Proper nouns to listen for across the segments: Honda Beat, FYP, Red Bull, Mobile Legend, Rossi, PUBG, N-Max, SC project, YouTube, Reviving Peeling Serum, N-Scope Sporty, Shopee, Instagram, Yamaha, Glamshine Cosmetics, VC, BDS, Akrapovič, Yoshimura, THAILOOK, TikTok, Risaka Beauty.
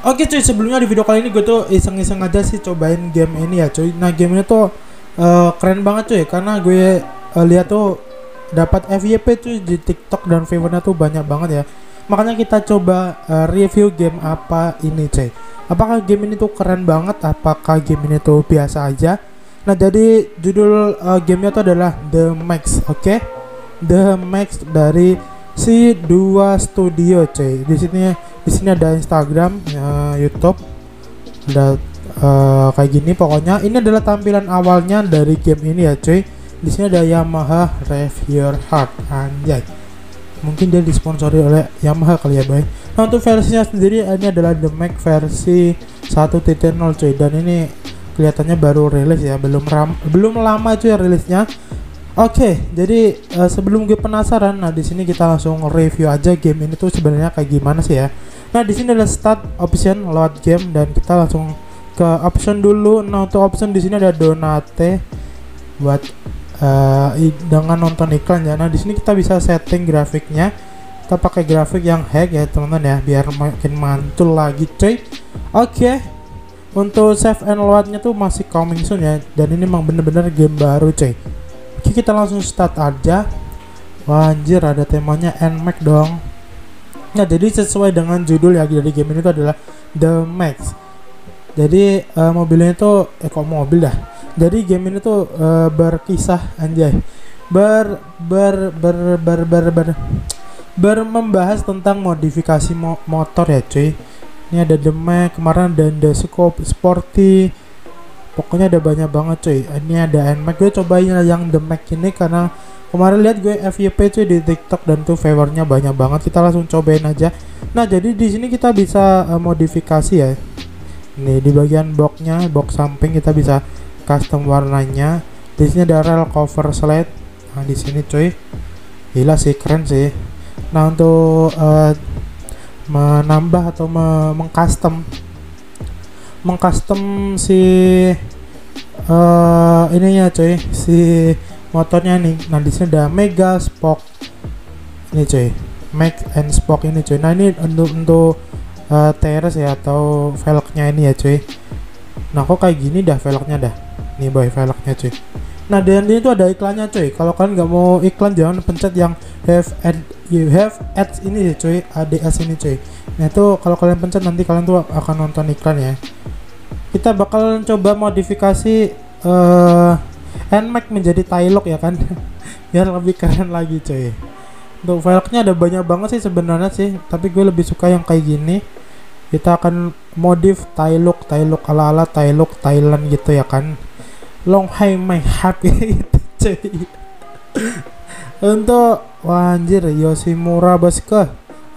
Oke cuy, sebelumnya di video kali ini gue tuh iseng-iseng aja sih cobain game ini ya cuy. Nah game ini tuh keren banget cuy, karena gue lihat tuh dapat FYP cuy di TikTok dan viewernya tuh banyak banget ya. Makanya kita coba review game apa ini cuy. Apakah game ini tuh keren banget, apakah game ini tuh biasa aja. Nah jadi judul gamenya tuh adalah N-Max, oke? N-Max dari si dua studio cuy. Di sini ada Instagram, YouTube, ada kayak gini. Pokoknya ini adalah tampilan awalnya dari game ini ya cuy. Di sini ada Yamaha Rev Your Heart, anjay. Mungkin dia disponsori oleh Yamaha kali ya boy. Nah untuk versinya sendiri ini adalah N-Max versi 1.0 cuy. Dan ini kelihatannya baru rilis ya, belum lama cuy rilisnya. Oke, jadi sebelum gue penasaran, nah di sini kita langsung review aja game ini tuh sebenarnya kayak gimana sih ya. Nah di sini ada start option, load game, dan kita langsung ke option dulu. Nah untuk option di sini ada donate buat dengan nonton iklan ya. Nah di sini kita bisa setting grafiknya. Kita pakai grafik yang hack ya teman-teman ya, biar makin mantul lagi cuy. Oke, untuk save and loadnya tuh masih coming soon ya. Dan ini memang bener-bener game baru cuy. Oke kita langsung start aja. Wah, anjir ada temanya N-Max dong. Nah jadi sesuai dengan judul ya dari game ini itu adalah N-Max. Jadi mobilnya itu kok mobil dah. Jadi game ini tuh berkisah anjay. Membahas tentang modifikasi motor ya cuy. Ini ada N-Max, kemarin ada N-Scope Sporty. Pokoknya ada banyak banget cuy. Ini ada N-Max, gue cobain yang N-Max ini karena kemarin lihat gue FYP cuy di TikTok dan tuh viewernya banyak banget. Kita langsung cobain aja. Nah jadi di sini kita bisa modifikasi ya. Nih di bagian boxnya, box samping kita bisa custom warnanya. Di sini ada rel cover slide. Nah di sini cuy, gila sih, keren sih. Nah untuk menambah atau mengcustom si ininya cuy, si motornya nih. Nah di sini ada mega spoke ini cuy, max and spoke ini cuy. Nah ini untuk teres ya atau velgnya ini ya cuy. Nah kok kayak gini dah velgnya dah nih boy, velgnya cuy. Nah dan ini tuh ada iklannya cuy. Kalau kalian nggak mau iklan jangan pencet yang have ads ini cuy, ads ini cuy. Nah itu kalau kalian pencet nanti kalian tuh akan nonton iklan ya. Kita bakal coba modifikasi N-Max menjadi THAILOOK ya kan. Biar lebih keren lagi cuy. Untuk velgnya ada banyak banget sih sebenarnya sih, tapi gue lebih suka yang kayak gini. Kita akan modif THAILOOK ala-ala THAILOOK Thailand gitu ya kan. Long high my happy gitu cuy. Untuk anjir Yoshimura Basuke,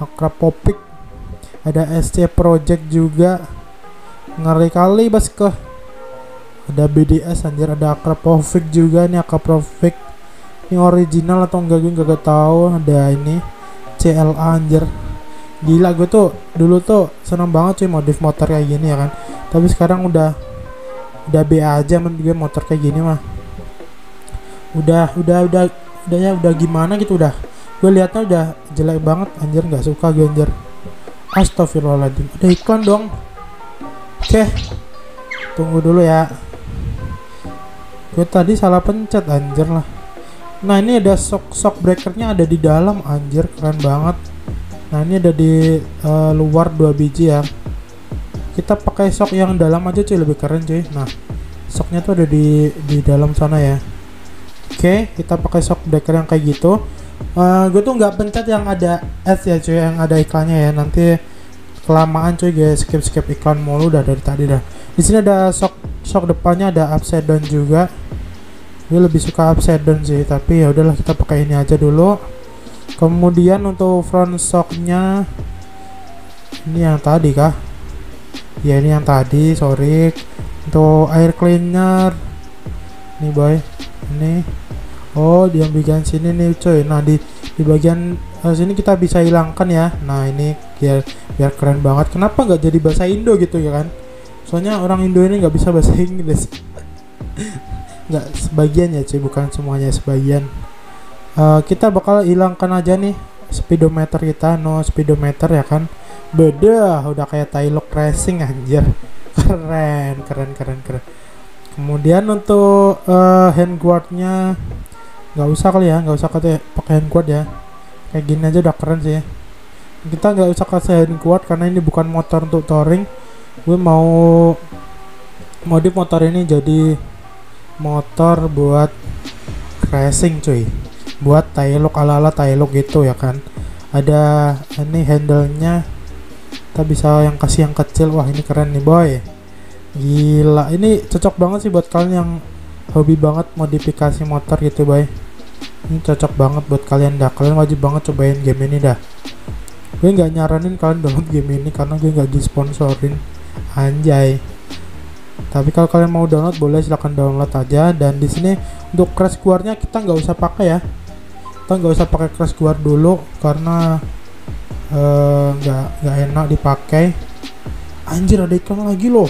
Akrapovič, ada SC project juga, ngeri kali Baske. Ada BDS anjir, ada Akrapovič juga nih. Akrapovič ini original atau enggak gue gak tau. Ada ini CLA anjir, gila. Gue tuh dulu tuh seneng banget cuy modif motor kayak gini ya kan, tapi sekarang udah B aja men gue motor kayak gini mah. Udah gimana gitu, udah gue liatnya udah jelek banget anjir, nggak suka gue anjir. Astagfirullahaladzim, ada iklan dong. Oke, tunggu dulu ya, gue tadi salah pencet anjir lah. Nah ini ada shock breakernya ada di dalam anjir, keren banget. Nah ini ada di luar 2 biji ya. Kita pakai shock yang dalam aja cuy, lebih keren cuy. Nah shocknya tuh ada di dalam sana ya. Oke, kita pakai shock breaker yang kayak gitu. Gue tuh nggak pencet yang ada ads ya cuy, yang ada iklannya ya, nanti kelamaan cuy gue skip iklan mulu udah dari tadi dah. Di sini ada shock depannya ada upside down juga. Gue lebih suka upside down sih, tapi ya udahlah kita pakai ini aja dulu. Kemudian untuk front shocknya ini yang tadi kah ya, ini yang tadi, sorry. Untuk air cleaner nih boy, ini oh di bagian sini nih cuy. Nah di bagian sini kita bisa hilangkan ya. Nah ini biar keren banget. Kenapa nggak jadi bahasa Indo gitu ya kan, soalnya orang Indo ini nggak bisa bahasa Inggris. Nggak sebagian ya cuy, bukan semuanya, sebagian. Kita bakal hilangkan aja nih speedometer kita, no speedometer ya kan. Beda, udah kayak Thailook Racing anjir. Keren. Kemudian untuk hand guardnya nggak usah kali ya, nggak usah katanya pakai hand guard ya. Kayak gini aja udah keren sih ya. Kita nggak usah kasih hand guard karena ini bukan motor untuk touring. Gue mau modif motor ini jadi motor buat racing cuy, buat Thailook, ala-ala Thailook gitu ya kan. Ada ini handle-nya, kita bisa yang kasih yang kecil. Wah ini keren nih boy, gila. Ini cocok banget sih buat kalian yang hobi banget modifikasi motor gitu boy. Ini cocok banget buat kalian dah, kalian wajib banget cobain game ini dah. Gue nggak nyaranin kalian download game ini karena gue nggak disponsorin anjay. Tapi kalau kalian mau download boleh, silahkan download aja. Dan di sini untuk crash guardnya kita nggak usah pakai ya, kita nggak usah pakai crash guard dulu karena nggak enak dipakai. Anjir ada iklan lagi loh.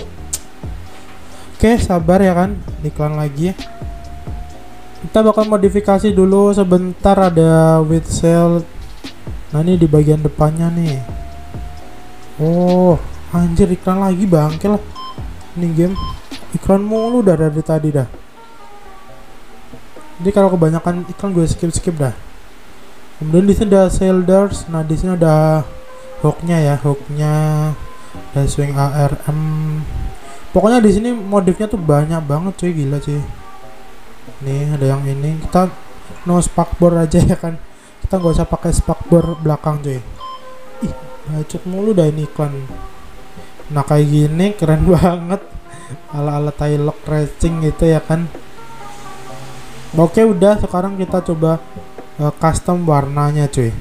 Oke sabar ya kan, iklan lagi. Kita bakal modifikasi dulu sebentar. Ada with sale. Nah ini di bagian depannya nih. Oh anjir iklan lagi, bangke lah ini game, iklan mulu dah dari tadi dah. Jadi kalau kebanyakan iklan gue skip dah. Kemudian di sini ada shielders. Nah di sini ada hooknya ya, hooknya, dan swing ARM. Pokoknya di sini modifnya tuh banyak banget cuy, gila cuy. Nih ada yang ini, kita no spakbor aja ya kan. Kita nggak usah pakai spakbor belakang cuy. Ih bacot mulu dah ini iklan. Nah kayak gini keren banget, ala-ala Thailook Racing gitu ya kan. Oke udah, sekarang kita coba custom warnanya cuy.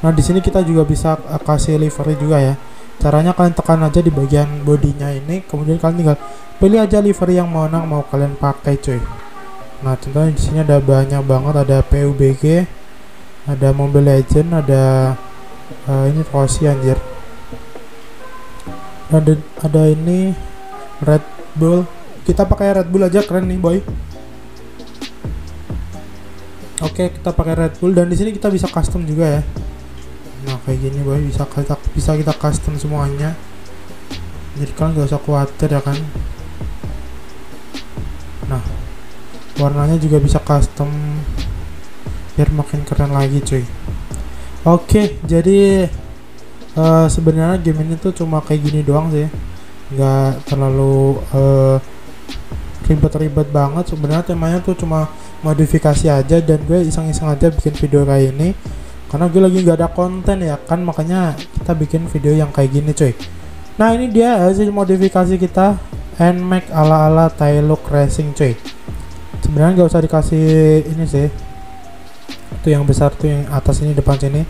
Nah di sini kita juga bisa kasih livery juga ya. Caranya kalian tekan aja di bagian bodinya ini, kemudian kalian tinggal pilih aja livery yang mau kalian pakai cuy. Nah contohnya di sini ada banyak banget, ada PUBG, ada Mobile Legend, ada ini Rossi anjir, ada ini Red Bull. Kita pakai Red Bull aja, keren nih boy. Oke kita pakai Red Bull, dan di sini kita bisa custom juga ya. Nah kayak gini boy, bisa kita custom semuanya, jadi kalian gak usah khawatir ya kan. Nah warnanya juga bisa custom biar makin keren lagi cuy. Oke jadi sebenarnya game ini tuh cuma kayak gini doang sih, nggak terlalu ribet-ribet banget. Sebenarnya temanya tuh cuma modifikasi aja, dan gue iseng-iseng aja bikin video kayak ini karena gue lagi nggak ada konten ya kan, makanya kita bikin video yang kayak gini cuy. Nah ini dia hasil modifikasi kita, N-Max ala-ala Thailook Racing cuy. Sebenarnya nggak usah dikasih ini sih, itu yang besar tuh yang atas ini depan sini.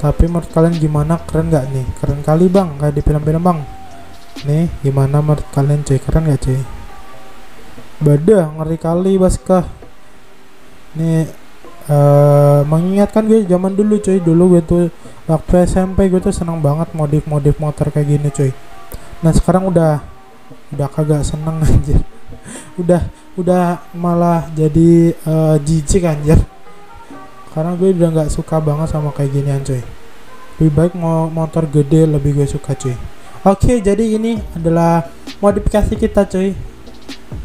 Tapi menurut kalian gimana, keren nggak nih? Keren kali bang, kayak di film-film bang. Nih gimana menurut kalian cuy, keren nggak cuy? Badah ngeri kali baskah nih. Mengingatkan gue zaman dulu cuy. Dulu gue tuh waktu SMP gue tuh seneng banget modif-modif motor kayak gini cuy. Nah sekarang udah kagak seneng anjir. udah malah jadi jijik anjir, karena gue udah nggak suka banget sama kayak ginian cuy. Lebih baik mau motor gede, lebih gue suka cuy. Oke jadi ini adalah modifikasi kita cuy.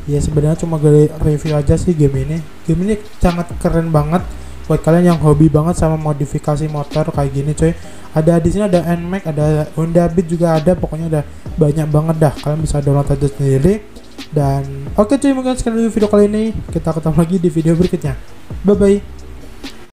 Ya sebenarnya cuma gue review aja sih game ini. Game ini sangat keren banget buat kalian yang hobi banget sama modifikasi motor kayak gini cuy. Ada di sini ada N-Max, ada Honda Beat juga ada, pokoknya ada banyak banget dah. Kalian bisa download aja sendiri. Dan oke cuy, mungkin sekian dulu video kali ini. Kita ketemu lagi di video berikutnya. Bye bye.